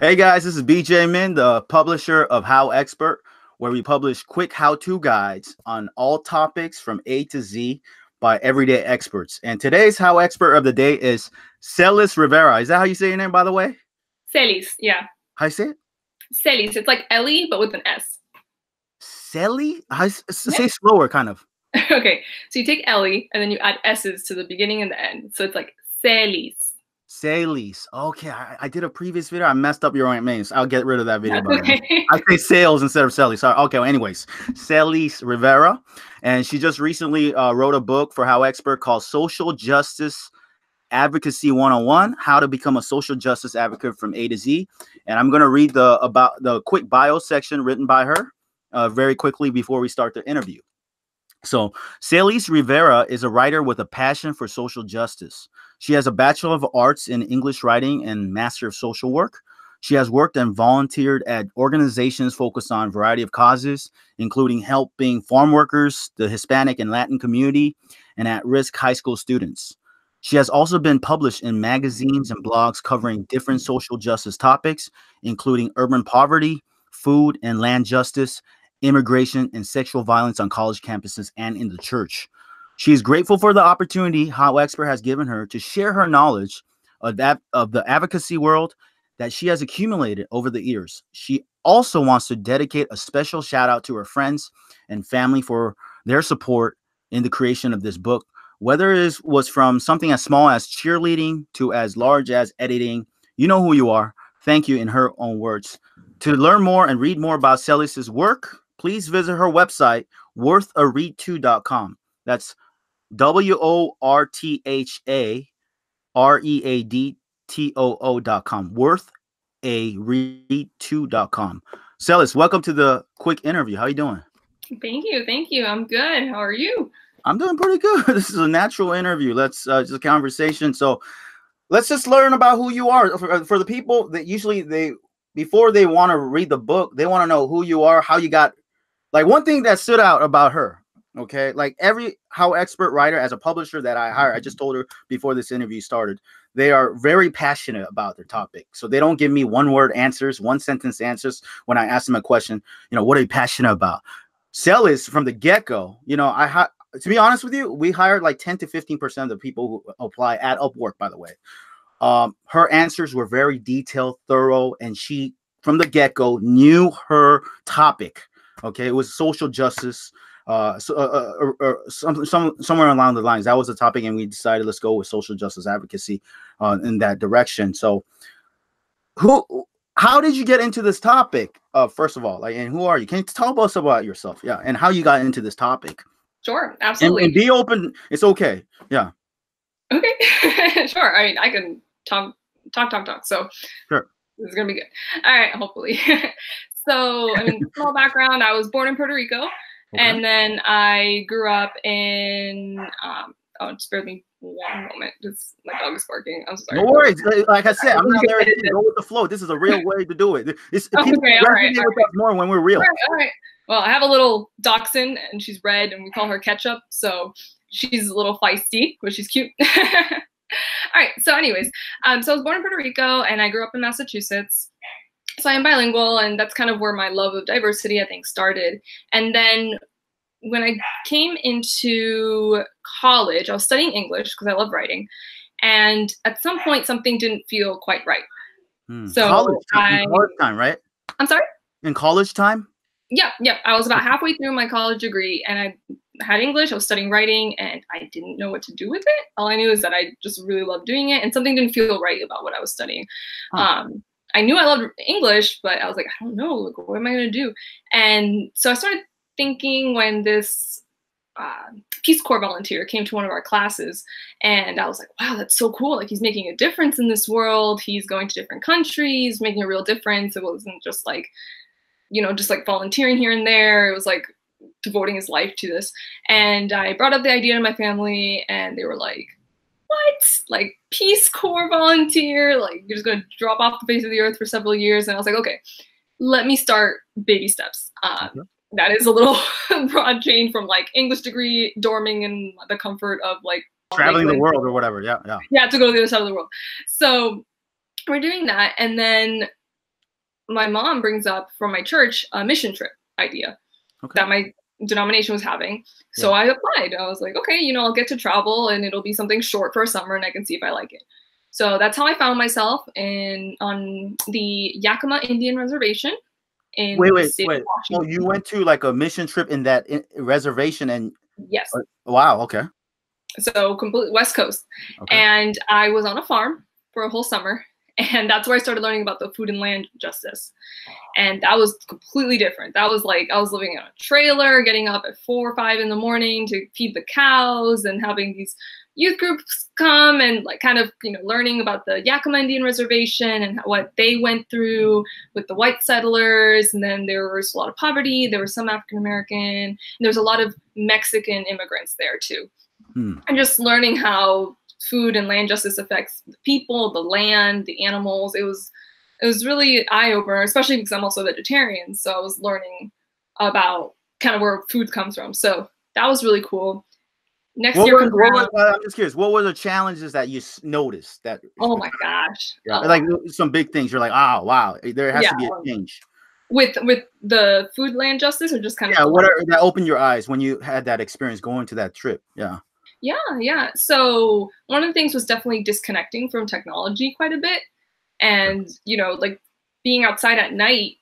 Hey guys, this is BJ Min, the publisher of How Expert, where we publish quick how-to guides on all topics from A to Z by everyday experts. And today's How Expert of the day is Celis Rivera. Is that how you say your name, by the way? Celis, yeah. How you say it? Celis. It's like Ellie, but with an S. Celis? Say slower, kind of. Okay, so you take Ellie, and then you add S's to the beginning and the end. So it's like Celis. Celis. Okay, I did a previous video. I messed up your names. I'll get rid of that video. Okay. I say sales instead of Celis. Sorry. Okay, well, anyways, Celis Rivera. And she just recently wrote a book for How Expert called Social Justice Advocacy 101, How to Become a Social Justice Advocate from A to Z. And I'm going to read the quick bio section written by her very quickly before we start the interview. So Celis Rivera is a writer with a passion for social justice. She has a Bachelor of Arts in English Writing and Master of Social Work. She has worked and volunteered at organizations focused on a variety of causes, including helping farm workers, the Hispanic and Latin community, and at-risk high school students. She has also been published in magazines and blogs covering different social justice topics, including urban poverty, food and land justice, immigration, and sexual violence on college campuses and in the church. She is grateful for the opportunity How Expert has given her to share her knowledge of the advocacy world that she has accumulated over the years. She also wants to dedicate a special shout out to her friends and family for their support in the creation of this book, whether it was from something as small as cheerleading to as large as editing. You know who you are. Thank you, in her own words. To learn more and read more about Celis's work, please visit her website, wortharead2.com. That's worthareadtoo.com. Wortharead2.com. Celis, welcome to the quick interview. How are you doing? Thank you. Thank you. I'm good. How are you? I'm doing pretty good. This is a natural interview. Let's just a conversation. So let's just learn about who you are. For the people that usually before they want to read the book, they want to know who you are, how you got, like one thing that stood out about her. Okay, like every How Expert writer as a publisher that I hire, I just told her before this interview started, they are very passionate about their topic. So they don't give me one word answers, one sentence answers when I ask them a question. You know, what are you passionate about? Celis, from the get-go, you know, to be honest with you, we hired like 10 to 15% of the people who apply at Upwork, by the way. Her answers were very detailed, thorough, and she, from the get-go, knew her topic. Okay, it was social justice. Somewhere along the lines, that was the topic, and we decided let's go with social justice advocacy in that direction. So, how did you get into this topic? First of all, like, and who are you? Can you tell us about yourself? Yeah, and how you got into this topic? Sure, absolutely. And be open. It's okay. Yeah. Okay. Sure. I mean, I can talk. So sure, it's gonna be good. All right, hopefully. So, I mean, small background. I was born in Puerto Rico. Okay. And then I grew up in, oh, just bear me one moment. Just my dog is barking. I'm sorry. No worries. Like I said, I'm not there to go with the flow. This is a real way to do it. It's okay, all right. More when we're real. All right. Well, I have a little dachshund, and she's red, and we call her Ketchup. So she's a little feisty, which is cute. All right. So anyways, so I was born in Puerto Rico, and I grew up in Massachusetts. So I am bilingual, and that's kind of where my love of diversity, I think, started. And then when I came into college, I was studying English because I love writing. And at some point, something didn't feel quite right. So college time, right? I'm sorry? In college time? Yeah. I was about halfway through my college degree, and I had English. I was studying writing, and I didn't know what to do with it. All I knew is that I just really loved doing it, and something didn't feel right about what I was studying. I knew I loved English, but I was like, I don't know, like, what am I going to do? And so I started thinking when this Peace Corps volunteer came to one of our classes, and I was like, wow, that's so cool. Like, he's making a difference in this world. He's going to different countries, making a real difference. It wasn't just like, you know, just like volunteering here and there. It was like devoting his life to this. And I brought up the idea to my family, and they were like, what? Like, Peace Corps volunteer? Like, you're just going to drop off the face of the earth for several years? And I was like, okay, let me start baby steps. That is a little broad change from, like, English degree, dorming in the comfort of, like, traveling the world or whatever. Yeah, to go to the other side of the world. So we're doing that. And then my mom brings up from my church a mission trip idea that my denomination was having. So I applied. I was like, okay, you know, I'll get to travel and it'll be something short for a summer and I can see if I like it. So that's how I found myself on the Yakima Indian Reservation. In wait. So you went to like a mission trip in that reservation and yes. Wow. Okay. So complete West Coast. Okay. And I was on a farm for a whole summer. And that's where I started learning about the food and land justice. And that was completely different. That was like, I was living in a trailer, getting up at 4 or 5 in the morning to feed the cows and having these youth groups come and like kind of, you know, learning about the Yakima Indian Reservation and what they went through with the white settlers. And then there was a lot of poverty. There was some African-American, and there's a lot of Mexican immigrants there too. And just learning how food and land justice affects the people, the land, the animals. It was really eye-opener, especially because I'm also vegetarian. So I was learning about kind of where food comes from. So that was really cool. I'm just curious. What were the challenges that you noticed? That oh my gosh, like some big things. You're like, oh wow, there has to be a change with the food land justice, or just kind of that opened your eyes when you had that experience going to that trip. Yeah. So one of the things was definitely disconnecting from technology quite a bit. And, you know, like being outside at night,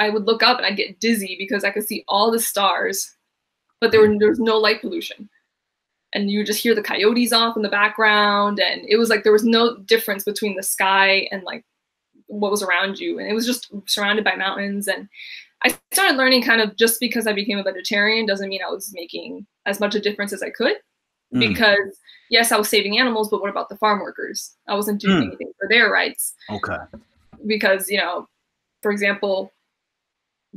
I would look up and I'd get dizzy because I could see all the stars, but there was no light pollution. And you would just hear the coyotes off in the background. And it was like, there was no difference between the sky and like what was around you. And it was just surrounded by mountains. And I started learning kind of just because I became a vegetarian doesn't mean I was making as much a difference as I could. Because yes, I was saving animals, but what about the farm workers? I wasn't doing anything for their rights. Okay. Because, you know, for example,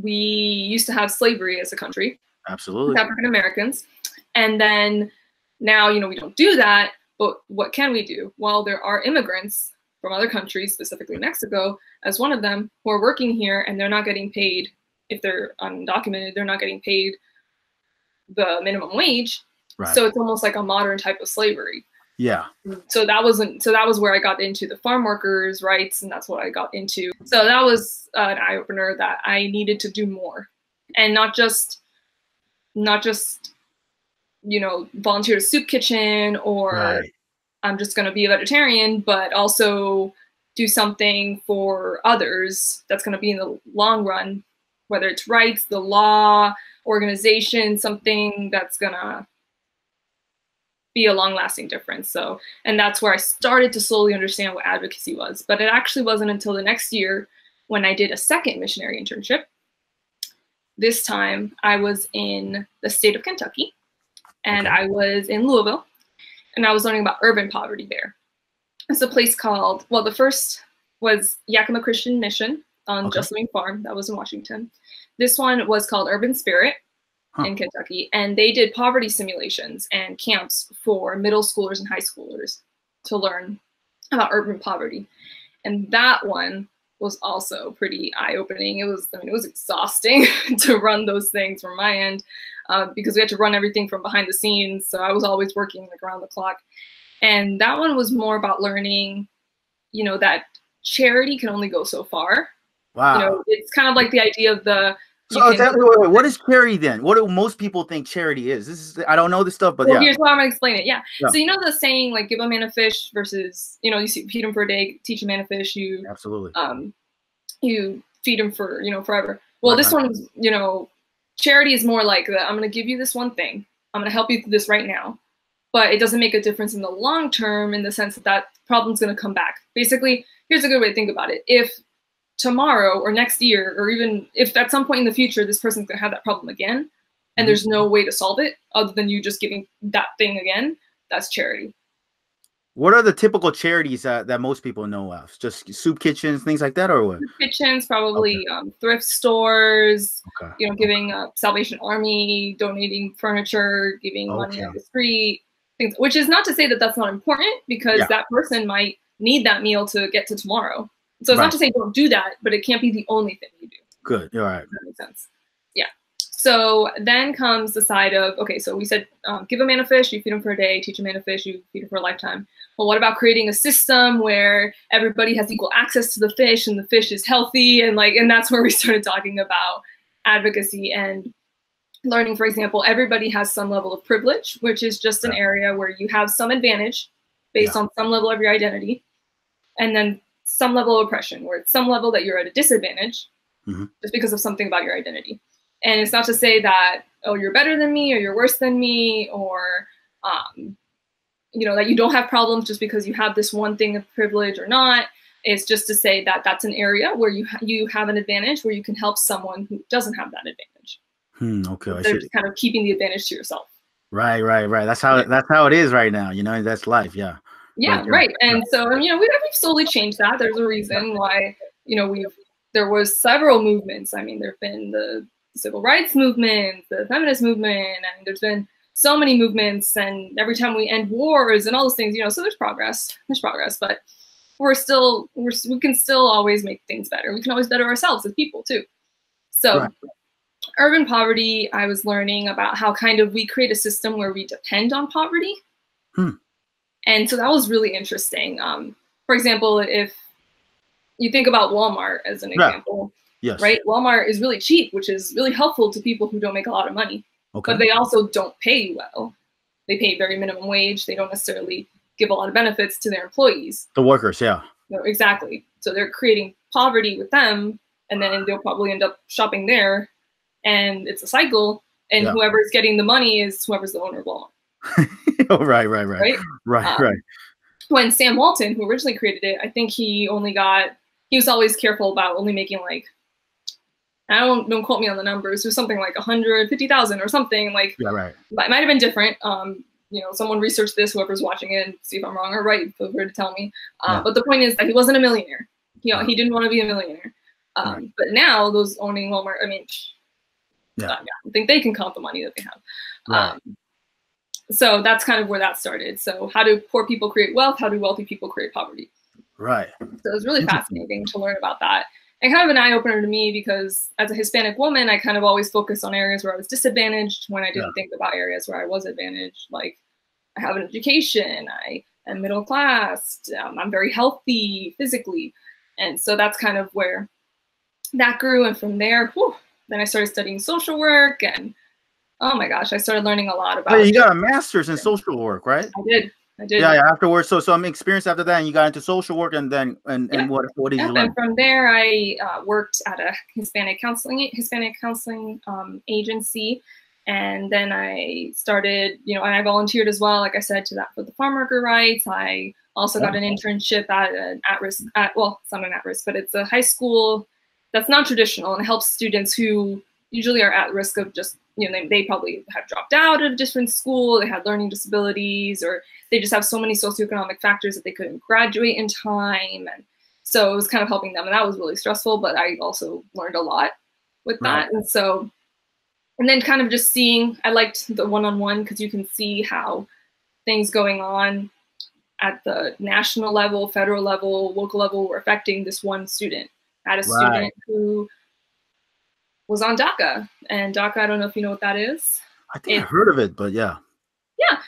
we used to have slavery as a country. Absolutely. With African Americans. And then now, you know, we don't do that, but what can we do? Well, there are immigrants from other countries, specifically Mexico, as one of them, who are working here and they're not getting paid. If they're undocumented, they're not getting paid the minimum wage. Right. So it's almost like a modern type of slavery. Yeah. So that was where I got into the farm workers' rights, and that's what I got into. So that was an eye opener that I needed to do more, and not just, you know, volunteer to soup kitchen or I'm just going to be a vegetarian, but also do something for others that's going to be in the long run, whether it's rights, the law, organization, something that's gonna be a long-lasting difference. So, and that's where I started to slowly understand what advocacy was. But it actually wasn't until the next year when I did a second missionary internship. This time I was in the state of Kentucky, and I was in Louisville, and I was learning about urban poverty there. It's a place called, well, the first was Yakima Christian Mission on Jessamine Farm. That was in Washington. This one was called Urban Spirit. In Kentucky, and they did poverty simulations and camps for middle schoolers and high schoolers to learn about urban poverty. And that one was also pretty eye-opening. It was, I mean, it was exhausting to run those things from my end because we had to run everything from behind the scenes. So I was always working like around the clock. And that one was more about learning, you know, that charity can only go so far. Wow. You know, it's kind of like the idea of the, wait, what is charity then? What do most people think charity is? I don't know this stuff, but here's how I'm gonna explain it. So you know the saying like give a man a fish versus, you know, you feed him for a day, teach a man a fish, you absolutely you feed him for, you know, forever. Well, this one's, you know, charity is more like that. I'm gonna give you this one thing. I'm gonna help you through this right now, but it doesn't make a difference in the long term in the sense that that problem's gonna come back. Basically, here's a good way to think about it. If tomorrow or next year, or even if at some point in the future, this person's gonna have that problem again, and there's no way to solve it other than you just giving that thing again, that's charity. What are the typical charities that most people know of? Just soup kitchens, things like that, or what? Soup kitchens, probably thrift stores, you know, giving Salvation Army, donating furniture, giving money on the street, things, which is not to say that that's not important because that person might need that meal to get to tomorrow. So it's not to say don't do that, but it can't be the only thing you do. Good. All right. That makes sense. Yeah. So then comes the side of, okay, so we said give a man a fish, you feed him for a day, teach a man a fish, you feed him for a lifetime. Well, what about creating a system where everybody has equal access to the fish and the fish is healthy? And like, and that's where we started talking about advocacy and learning. For example, everybody has some level of privilege, which is just an area where you have some advantage based on some level of your identity, and then some level of oppression where it's some level that you're at a disadvantage just because of something about your identity. And it's not to say that, oh, you're better than me or you're worse than me, or, you know, that you don't have problems just because you have this one thing of privilege or not. It's just to say that that's an area where you have an advantage where you can help someone who doesn't have that advantage. Okay. So they're just kind of keeping the advantage to yourself. Right, right, right. That's how it is right now. You know, that's life. Yeah. Yeah. Right. And so, you know, we've slowly changed that. There's a reason why, you know, there was several movements. I mean, there've been the civil rights movement, the feminist movement, and there's been so many movements, and every time we end wars and all those things, you know, so there's progress, but we can still always make things better. We can always better ourselves as people too. So urban poverty, I was learning about how kind of we create a system where we depend on poverty. And so that was really interesting. For example, if you think about Walmart as an example, right? Walmart is really cheap, which is really helpful to people who don't make a lot of money. But they also don't pay well. They pay very minimum wage. They don't necessarily give a lot of benefits to their employees. The workers, No, exactly. So they're creating poverty with them, and then they'll probably end up shopping there. And it's a cycle. And whoever's getting the money is whoever's the owner of Walmart. Right. When Sam Walton, who originally created it, I think he was always careful about only making like, don't quote me on the numbers, it was something like 150,000 or something, like it might've been different. You know, someone researched this, whoever's watching it, and see if I'm wrong or right, feel free to tell me. But the point is that he wasn't a millionaire. You know, he didn't want to be a millionaire. But now those owning Walmart, I mean, I think they can count the money that they have. So that's kind of where that started. So how do poor people create wealth? How do wealthy people create poverty? So it was really fascinating to learn about that. And kind of an eye-opener to me, because as a Hispanic woman, I kind of always focused on areas where I was disadvantaged when I didn't think about areas where I was advantaged. Like, I have an education, I am middle class, I'm very healthy physically. And so that's kind of where that grew. And from there, then I started studying social work, and oh my gosh, I started learning a lot about it. You got a master's in social work, right? I did. Yeah, afterwards. So I'm experienced after that, and you got into social work, and then and what did you learn? And from there, I worked at a Hispanic counseling agency, and then I started, you know, and I volunteered as well. Like I said, to that for the farm worker rights. I also got an internship at an at-risk. Well, it's not an at-risk, but it's a high school that's non-traditional and helps students who usually are at risk of just, you know, they probably have dropped out of a different school, they had learning disabilities, or they just have so many socioeconomic factors that they couldn't graduate in time. And so it was kind of helping them. And that was really stressful, but I also learned a lot with that. And so, and then kind of just seeing, I liked the one-on-one because you can see how things going on at the national level, federal level, local level were affecting this one student. I had a student who was on DACA, and DACA, I don't know if you know what that is. I think I heard of it, but yeah.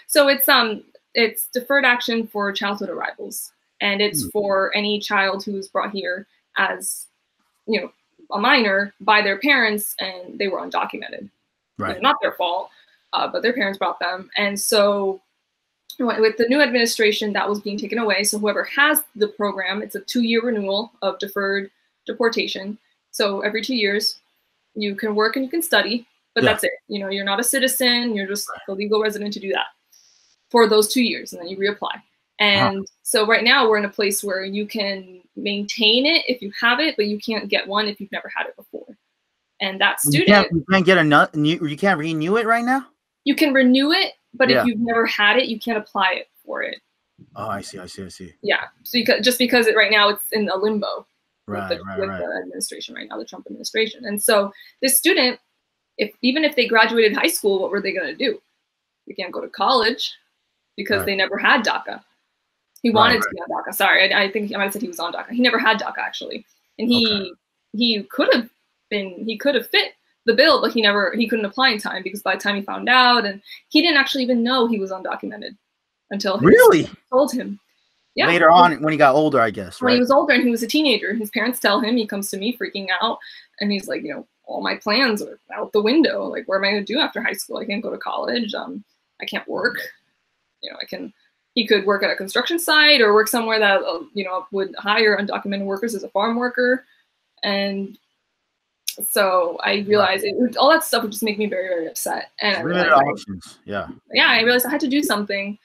So it's deferred action for childhood arrivals, and it's for any child who was brought here as, you know, a minor by their parents, and they were undocumented. You know, not their fault, but their parents brought them. And so with the new administration, that was being taken away. So whoever has the program, it's a 2-year renewal of deferred deportation. So every 2 years, you can work and you can study, but that's it. You know, you're not a citizen. You're just a legal resident to do that for those 2 years, and then you reapply. And so right now we're in a place where you can maintain it if you have it, but you can't get one if you've never had it before. And that student, you can't get another. You can't renew it right now. You can renew it, but if you've never had it, you can't apply it for it. Oh, I see. Yeah. So you just because right now it's in a limbo. With the administration right now, the Trump administration. And so this student, even if they graduated high school, what were they going to do? They can't go to college because they never had DACA. He wanted to be on DACA. Sorry, I think I might have said he was on DACA. He never had DACA, actually. And he could have fit the bill, but he couldn't apply in time because by the time he found out, and he didn't actually even know he was undocumented until his really told him. Yeah. Later on, when he got older, I guess. Right? When he was older and he was a teenager, his parents tell him. He comes to me freaking out, and he's like, you know, all my plans are out the window. Like, what am I going to do after high school? I can't go to college. I can't work. You know, he could work at a construction site or work somewhere that, you know, would hire undocumented workers as a farm worker. And so I realized all that stuff would just make me very, very upset. And I realized, I realized I had to do something.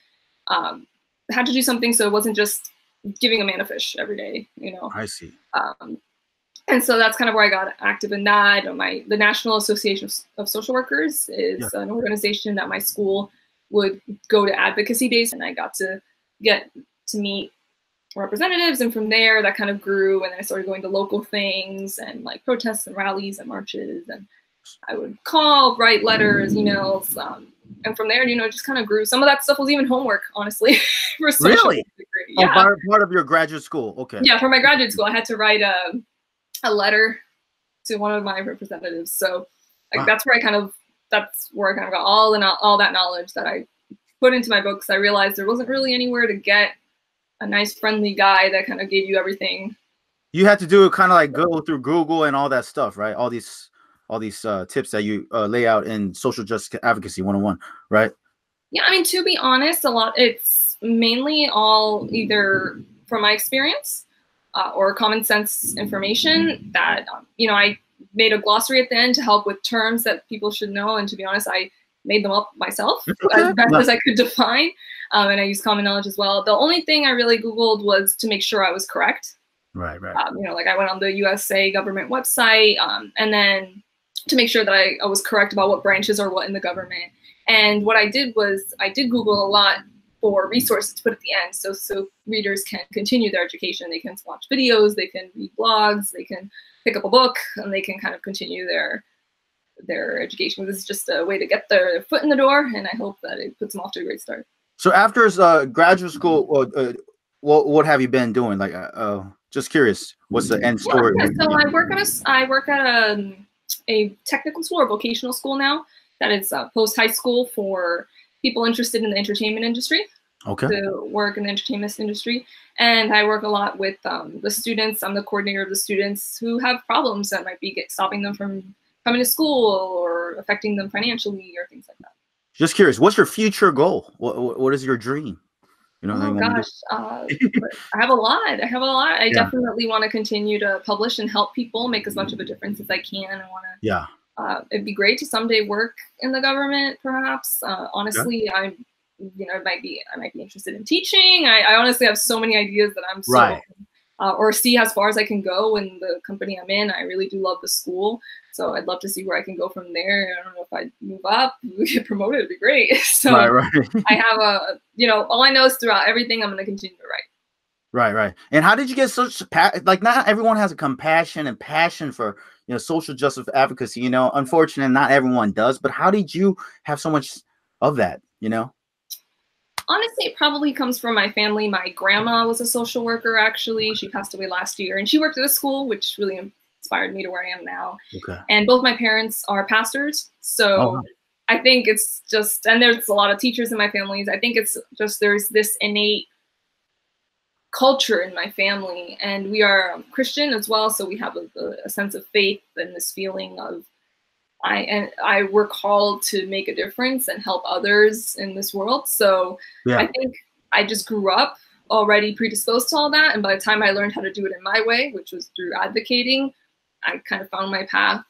So it wasn't just giving a man a fish every day, you know. I see. And so that's kind of where I got active in that. The National Association of Social Workers is an organization that my school would go to advocacy days, and I got to get to meet representatives, and from there that kind of grew, and then I started going to local things and like protests and rallies and marches, and I would call, write letters, emails, and from there, you know, it just kind of grew. Some of that stuff was even homework, honestly. For really? Yeah. Oh, part of your graduate school. Okay. Yeah, for my graduate school, I had to write a letter to one of my representatives. So like, that's where I kind of got all that knowledge that I put into my books. I realized there wasn't really anywhere to get a nice friendly guy that kind of gave you everything. You had to do kind of like go through Google and all that stuff, right? All these tips that you lay out in Social Justice Advocacy 101, right? Yeah, I mean, to be honest, it's mainly all either from my experience or common sense information that, you know, I made a glossary at the end to help with terms that people should know. And to be honest, I made them up myself as best as I could define. And I used common knowledge as well. The only thing I really Googled was to make sure I was correct. Right, right. You know, like I went on the USA government website and then to make sure that I was correct about what branches are what in the government. And what I did was I did Google a lot for resources to put at the end. So readers can continue their education. They can watch videos, they can read blogs, they can pick up a book, and they can kind of continue their education. This is just a way to get their foot in the door. And I hope that it puts them off to a great start. So after graduate school, what have you been doing? Like, just curious, what's the end story? Yeah, so I work at a technical school or vocational school now that is post-high school for people interested in the entertainment industry. Okay. To work in the entertainment industry. And I work a lot with the students. I'm the coordinator of the students who have problems that might be stopping them from coming to school or affecting them financially or things like that. Just curious, what's your future goal? What is your dream? You know, oh gosh, I have a lot. I have a lot. I definitely want to continue to publish and help people make as much of a difference as I can. I want to. Yeah. It'd be great to someday work in the government, perhaps. Honestly, I'm, you know, I might be interested in teaching. I honestly have so many ideas that I'm so or see as far as I can go in the company I'm in. I really do love the school, so I'd love to see where I can go from there. I don't know if I'd move up, get promoted, it'd be great. So I have a, you know, all I know is throughout everything, I'm going to continue to write. Right, right. And how did you get such, like, not everyone has a compassion and passion for, you know, social justice advocacy, you know, unfortunately, not everyone does, but how did you have so much of that, you know? Honestly, it probably comes from my family. My grandma was a social worker, actually. She passed away last year, and she worked at a school, which really inspired me to where I am now. Okay. And both my parents are pastors, so I think it's just, and there's a lot of teachers in my families. I think it's just there's this innate culture in my family, and we are Christian as well, so we have a sense of faith and this feeling of we're called to make a difference and help others in this world. So I think I just grew up already predisposed to all that. And by the time I learned how to do it in my way, which was through advocating, I kind of found my path.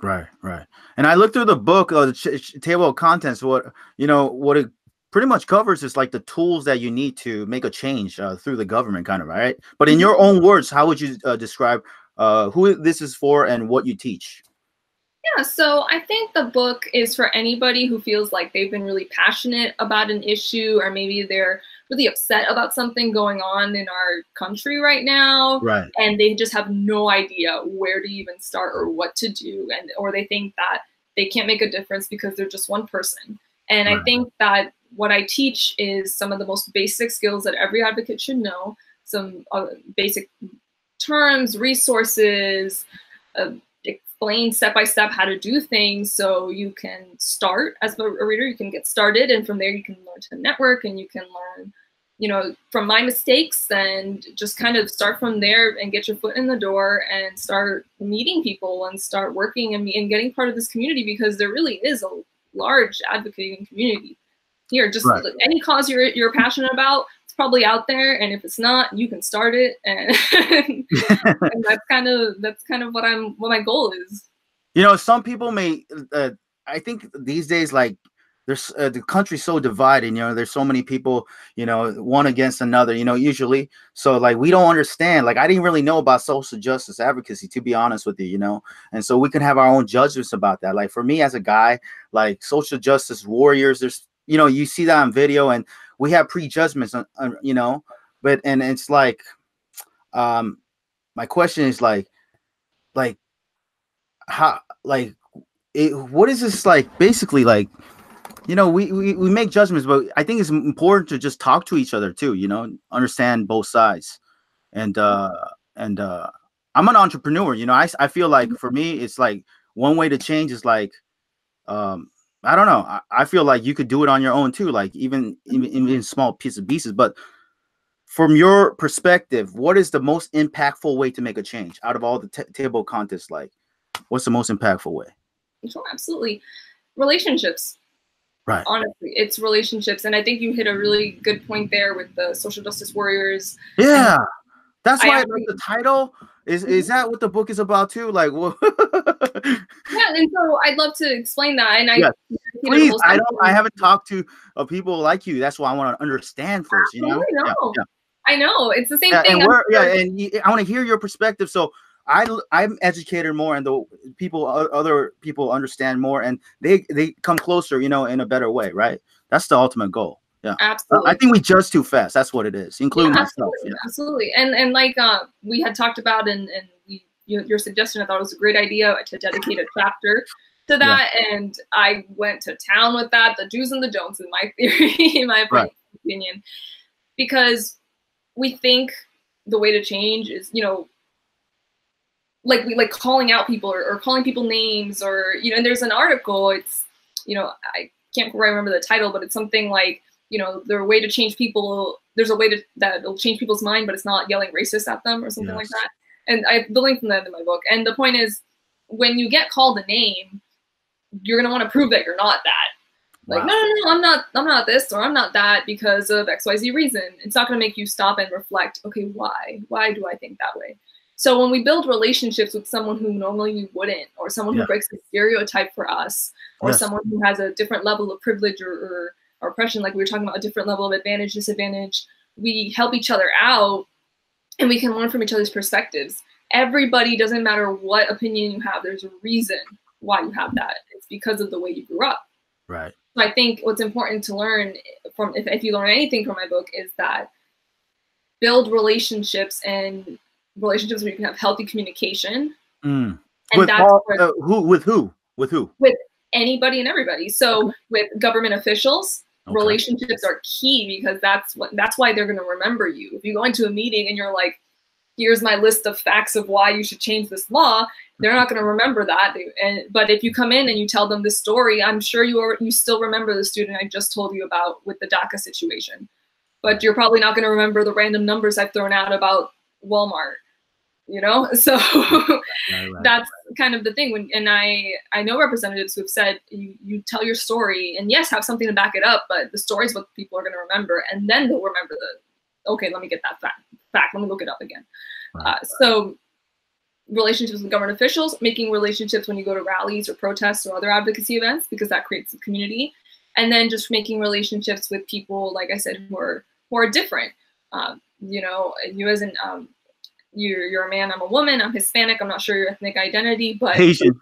Right, right. And I looked through the book, the table of contents. What it pretty much covers is like the tools that you need to make a change through the government, kind of, right? But in your own words, how would you describe who this is for and what you teach? Yeah, so I think the book is for anybody who feels like they've been really passionate about an issue, or maybe they're really upset about something going on in our country right now, and they just have no idea where to even start or what to do, or they think that they can't make a difference because they're just one person. And I think that what I teach is some of the most basic skills that every advocate should know, some basic terms, resources, explain step by step how to do things, so you can start as a reader, you can get started, and from there you can learn to network, and you can learn, you know, from my mistakes, and just kind of start from there and get your foot in the door and start meeting people and start working and getting part of this community, because there really is a large advocating community here. Just right. Any cause you're passionate about, it's probably out there, and if it's not, you can start it, and, and that's kind of what my goal is. You know, some people may I think these days, like, there's the country's so divided, you know, there's so many people, you know, one against another, you know, usually. So like, we don't understand, like, I didn't really know about social justice advocacy, to be honest with you, you know, and so we can have our own judgments about that. Like for me as a guy, like social justice warriors, there's, you know, you see that on video, and we have prejudgments, on, you know, but, and it's like, my question is like, how, like, it, what is this? Like, basically, like, you know, we make judgments, but I think it's important to just talk to each other too, you know, understand both sides. And I'm an entrepreneur, you know, I feel like for me, it's like one way to change is like, I don't know. I feel like you could do it on your own too. Like even small pieces, but from your perspective, what is the most impactful way to make a change out of all the table contests? Like, what's the most impactful way? Sure, absolutely. Relationships. Right. Honestly, it's relationships. And I think you hit a really good point there with the social justice warriors. Yeah. And that's why I like the title. Is that what the book is about too? Like, well, yeah. And so I'd love to explain that. And yes. Please, I haven't talked to people like you. That's why I want to understand first. You know? No. Yeah. I know. It's the same thing. And I want to hear your perspective. So I'm educated more, and the people, other people understand more, and they come closer, you know, in a better way, right? That's the ultimate goal. Yeah, absolutely. I think we judge too fast. That's what it is, including myself. Yeah. Absolutely, and like we had talked about, and your suggestion, I thought it was a great idea to dedicate a chapter to that, yeah. And I went to town with that, the do's and the don'ts, in my theory, in my opinion, because we think the way to change is, you know, like calling out people or calling people names, or, you know, and there's an article, it's, you know, I can't quite remember the title, but it's something like, you know, there's a way to, that'll change people's mind, but it's not yelling racist at them or something like that. And I have the link from that in my book. And the point is, when you get called a name, you're going to want to prove that you're not that. Wow. Like, no, I'm not this, or I'm not that because of XYZ reason. It's not going to make you stop and reflect, okay, why do I think that way? So when we build relationships with someone who normally you wouldn't, or someone who breaks the stereotype for us, or someone who has a different level of privilege or oppression, like we were talking about, a different level of advantage, disadvantage, we help each other out, and we can learn from each other's perspectives. Everybody, doesn't matter what opinion you have, there's a reason why you have that. It's because of the way you grew up. Right. So I think what's important to learn from, if you learn anything from my book, is that build relationships, and relationships where you can have healthy communication, and with who? With anybody and everybody. So with government officials, relationships are key, because that's why they're going to remember you. If you go into a meeting and you're like, "Here's my list of facts of why you should change this law," they're not going to remember that. But if you come in and you tell them this story, I'm sure you still remember the student I just told you about with the DACA situation, but you're probably not going to remember the random numbers I've thrown out about Walmart, you know? So that's kind of the thing. And I know representatives who have said, you tell your story, and yes, have something to back it up, but the story is what people are going to remember. And then they'll remember okay, let me get that fact. Let me look it up again. So relationships with government officials, making relationships when you go to rallies or protests or other advocacy events, because that creates a community. And then just making relationships with people, like I said, who are different. You know, you as an you're a man, I'm a woman, I'm Hispanic, I'm not sure your ethnic identity, but Asian.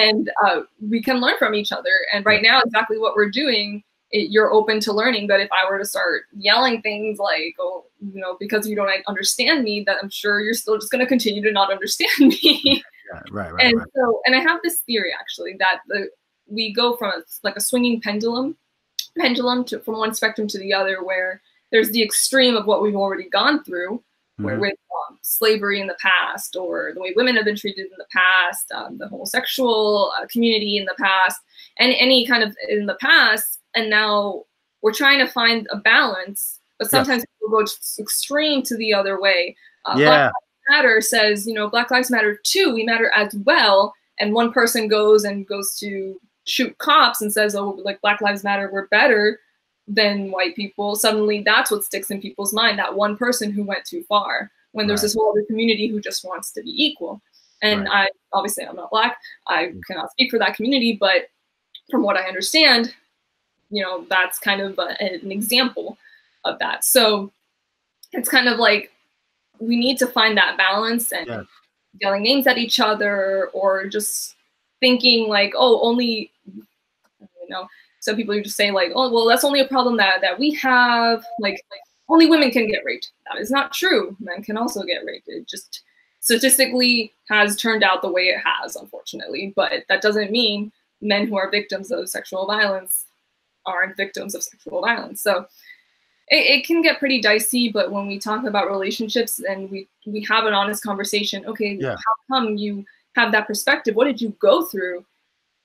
And we can learn from each other. And right now, exactly what we're doing, you're open to learning. But if I were to start yelling things like, "Oh, you know, because you don't understand me," that I'm sure you're still just going to continue to not understand me. Right. And so, and I have this theory actually that we go from like a swinging pendulum from one spectrum to the other, where there's the extreme of what we've already gone through, where with slavery in the past, or the way women have been treated in the past, the homosexual community in the past, and any kind of in the past, and now we're trying to find a balance, but sometimes people go extreme to the other way. Black Lives Matter says, you know, Black Lives Matter too, we matter as well, and one person goes to shoot cops and says, oh, like Black Lives Matter, we're better than white people. Suddenly that's what sticks in people's mind, that one person who went too far, when there's this whole other community who just wants to be equal. And I obviously, I'm not Black, I cannot speak for that community, but from what I understand, you know, that's kind of an example of that. So it's kind of like, we need to find that balance, and yelling names at each other, or just thinking like, oh, only, you know, some people just say like, oh, well, that's only a problem that we have. Like only women can get raped. That is not true. Men can also get raped. It just statistically has turned out the way it has, unfortunately. But that doesn't mean men who are victims of sexual violence aren't victims of sexual violence. So it can get pretty dicey, but when we talk about relationships and we have an honest conversation, okay, how come you have that perspective? What did you go through?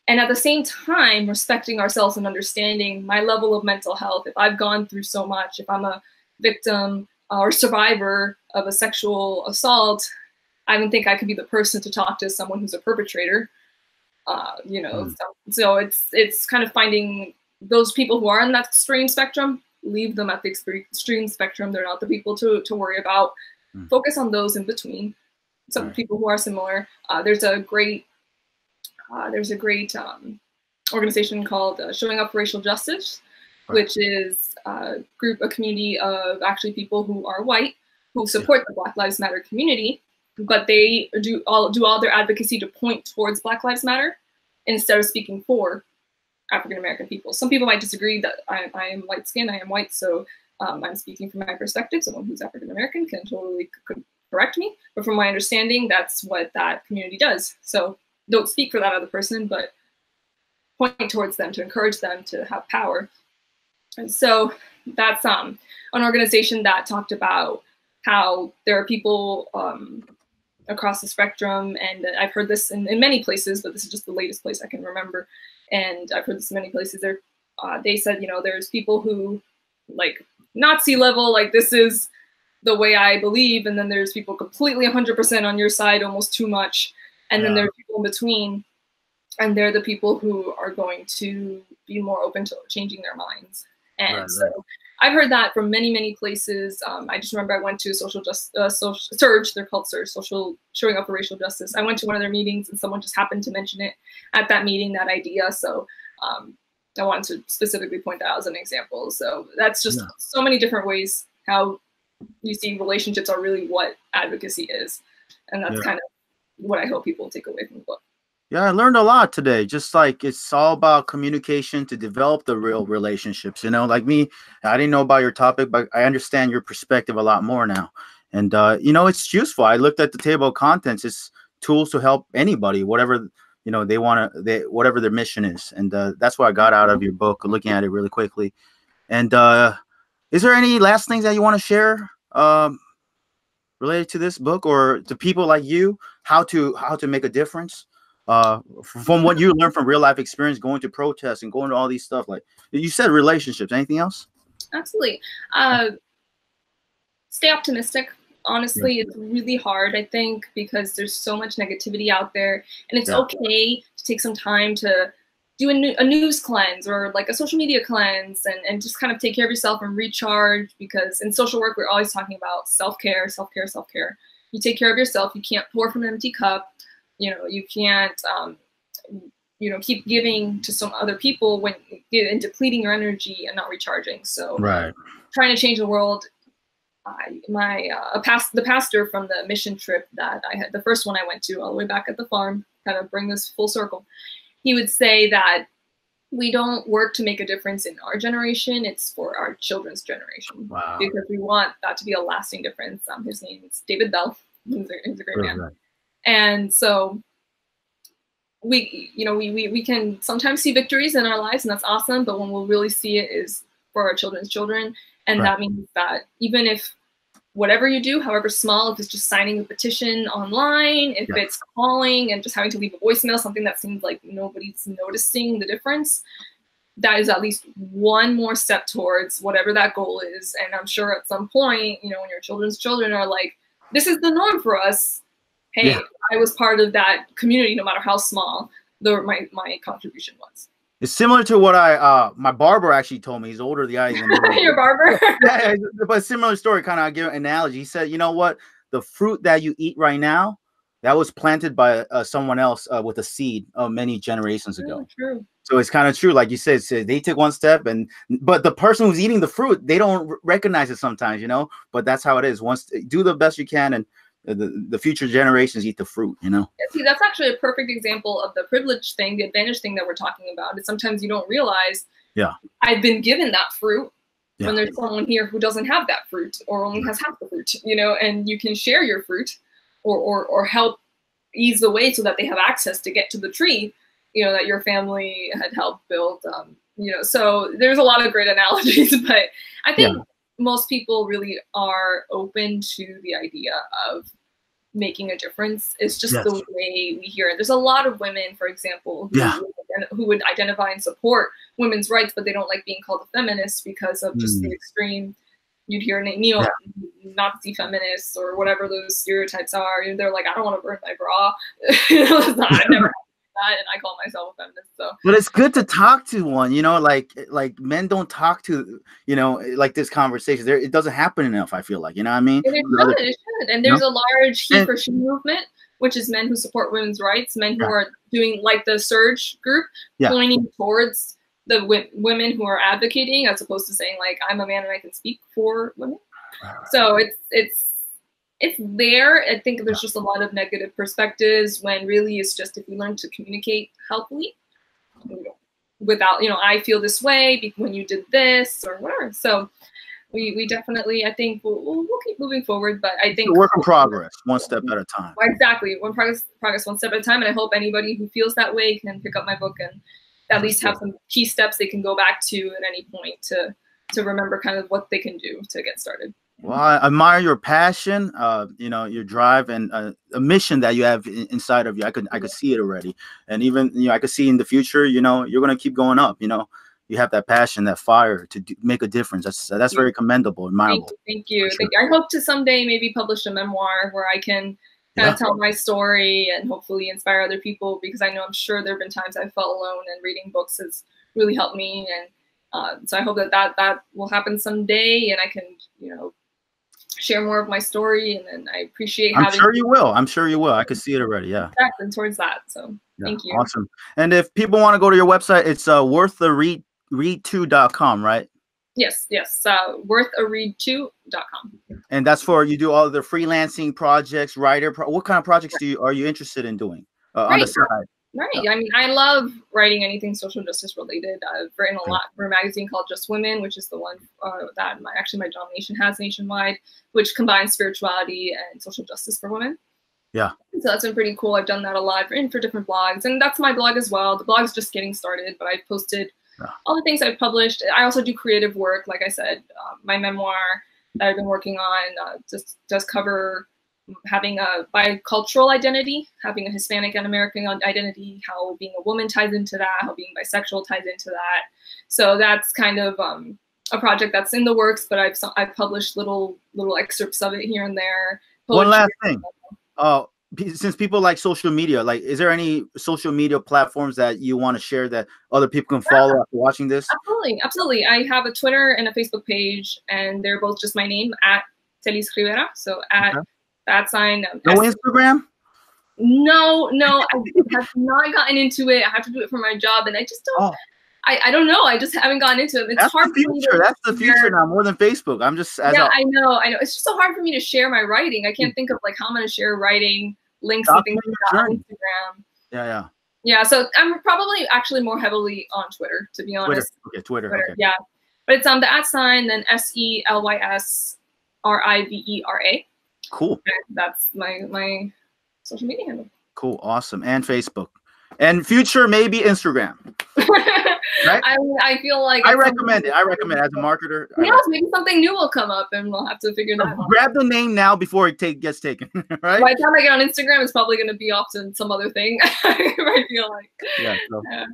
And at the same time, respecting ourselves and understanding my level of mental health. If I've gone through so much, if I'm a victim or survivor of a sexual assault, I don't think I could be the person to talk to someone who's a perpetrator. You know, so it's kind of finding those people who are in that extreme spectrum, leave them at the extreme spectrum. They're not the people to worry about. Focus on those in between. Some people who are similar. There's a great organization called Showing Up for Racial Justice, which is a community of actually people who are white, who support the Black Lives Matter community, but they do all their advocacy to point towards Black Lives Matter instead of speaking for African-American people. Some people might disagree that I am light-skinned, I am white, so I'm speaking from my perspective. Someone who's African-American can totally correct me, but from my understanding, that's what that community does. So don't speak for that other person, but point towards them to encourage them to have power. And so that's an organization that talked about how there are people across the spectrum, and I've heard this in many places, but this is just the latest place I can remember. And I've heard this in many places. They said, you know, there's people who, like, Nazi level, like, this is the way I believe. And then there's people completely 100% on your side, almost too much. And then there are people in between, and they're the people who are going to be more open to changing their minds. And so I've heard that from many, many places. I just remember I went to Surge, they're called Surge, Showing Up for Racial Justice. I went to one of their meetings, and someone just happened to mention it at that meeting, that idea. So I wanted to specifically point that out as an example. So that's just so many different ways how you see relationships are really what advocacy is. And that's kind of what I hope people take away from the book. Yeah, I learned a lot today. Just like, it's all about communication to develop the real relationships. You know, like me, I didn't know about your topic, but I understand your perspective a lot more now. And, you know, it's useful. I looked at the table of contents. It's tools to help anybody, whatever, you know, they want to, whatever their mission is. And that's what I got out of your book, looking at it really quickly. And is there any last things that you want to share related to this book, or to people like you, how to make a difference? From what you learned from real life experience, going to protests and going to all these stuff, like you said, relationships, anything else? Absolutely. Stay optimistic. Honestly, it's really hard, I think, because there's so much negativity out there, and it's okay to take some time to do a news cleanse, or like a social media cleanse, and just kind of take care of yourself and recharge, because in social work, we're always talking about self-care, self-care, self-care. You take care of yourself. You can't pour from an empty cup. You know, you can't, you know, keep giving to some other people when and depleting your energy and not recharging. So trying to change the world. The pastor from the mission trip that I had, the first one I went to all the way back at the farm, kind of bring this full circle. He would say that we don't work to make a difference in our generation. It's for our children's generation. Wow. Because we want that to be a lasting difference. His name is David Bell. He's a great man. Right. And so we can sometimes see victories in our lives, and that's awesome. But when we'll really see it is for our children's children. And that means that even if whatever you do, however small, if it's just signing a petition online, if it's calling and just having to leave a voicemail, something that seems like nobody's noticing the difference, that is at least one more step towards whatever that goal is. And I'm sure at some point, you know, when your children's children are like, this is the norm for us. Hey, I was part of that community, no matter how small my contribution was. It's similar to what my barber actually told me. He's older, the guy. Your barber? Yeah, but similar story, kind of. I give an analogy. He said, you know what? The fruit that you eat right now, that was planted by someone else with a seed many generations ago. True. So it's kind of true. Like you said, they take one step, but the person who's eating the fruit, they don't recognize it sometimes, you know? But that's how it is. Once do the best you can, and the future generations eat the fruit, you know? See, that's actually a perfect example of the privilege thing, the advantage thing that we're talking about. And sometimes you don't realize, I've been given that fruit when there's someone here who doesn't have that fruit or only has half the fruit, you know, and you can share your fruit or help ease the way so that they have access to get to the tree, you know, that your family had helped build, you know, so there's a lot of great analogies, but I think most people really are open to the idea of making a difference. It's just the way we hear it. There's a lot of women, for example, who, who would identify and support women's rights, but they don't like being called a feminist because of just the extreme. You'd hear neo-Nazi feminists or whatever those stereotypes are. And they're like, I don't want to burn my bra. I've never had that, and I call myself a feminist. So, but it's good to talk to one. You know, like men don't talk to, you know, like this conversation. There, it doesn't happen enough. I feel like, you know what I mean. And it should. It should. And there's a large he for she movement, which is men who support women's rights, men who are doing like the Surge group, pointing towards the women who are advocating, as opposed to saying like, I'm a man and I can speak for women. So it's there. I think there's just a lot of negative perspectives when really it's just, if we learn to communicate healthily, without, you know, I feel this way when you did this or whatever. So we definitely, I think we'll keep moving forward, but I think work in progress, one step at a time. Exactly. Progress, one step at a time. And I hope anybody who feels that way can pick up my book and at least have some key steps they can go back to at any point to remember kind of what they can do to get started. Well, I admire your passion, you know, your drive, and a mission that you have inside of you. I could see it already, and even, you know, I could see in the future. You know, you're gonna keep going up. You know, you have that passion, that fire to make a difference. That's very commendable, admirable. Thank you. I hope to someday maybe publish a memoir where I can kind of tell my story and hopefully inspire other people, because I know, I'm sure there have been times I felt alone, and reading books has really helped me. And so I hope that will happen someday, and I can, you know, share more of my story. And then I appreciate having. I'm sure you will. I'm sure you will. I could see it already. Yeah. Exactly, towards that. So thank you. Awesome. And if people want to go to your website, it's wortharead2.com, right? Yes, yes. Wortharead2.com. And that's for, you do all the freelancing projects, what kind of projects are you interested in doing on the side? Right. I mean, I love writing anything social justice related. I've written a lot for a magazine called Just Women, which is the one that my John Nation has nationwide, which combines spirituality and social justice for women. Yeah. So that's been pretty cool. I've done that a lot. I've written for different blogs, and that's my blog as well. The blog's just getting started, but I've posted all the things I've published. I also do creative work. Like I said, my memoir that I've been working on just does cover having a bicultural identity, having a Hispanic and American identity, how being a woman ties into that, how being bisexual ties into that. So that's kind of a project that's in the works, but I've published little excerpts of it here and there. Poetry. One last thing. Since people like social media, like, is there any social media platforms that you want to share that other people can follow after watching this? Absolutely. Absolutely. I have a Twitter and a Facebook page, and they're both just my name, @CelisRivera. So @ No Instagram? No, I have not gotten into it. I have to do it for my job, and I just don't. I don't know. I just haven't gotten into it. It's hard. That's the future now, more than Facebook. I'm just. I know. It's just so hard for me to share my writing. I can't think of like how I'm going to share writing links and things like that on Instagram. Yeah. So I'm probably actually more heavily on Twitter, to be honest. Twitter. Okay. Yeah, but it's the @ then CelisRivera. Cool. That's my social media handle. Cool. Awesome. And Facebook, and future maybe Instagram. Right? I feel like I recommend it. I recommend as a marketer. Who knows? Maybe something new will come up, and we'll have to figure that out. Grab the name now before it gets taken. Right? By the time I get on Instagram, it's probably going to be off to some other thing. I feel like. Yeah, so. Yeah.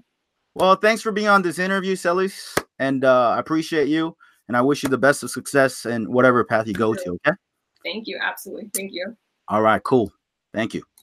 Well, thanks for being on this interview, Celis, and I appreciate you. And I wish you the best of success in whatever path you go to. Okay. Thank you. Absolutely. Thank you. All right. Cool. Thank you.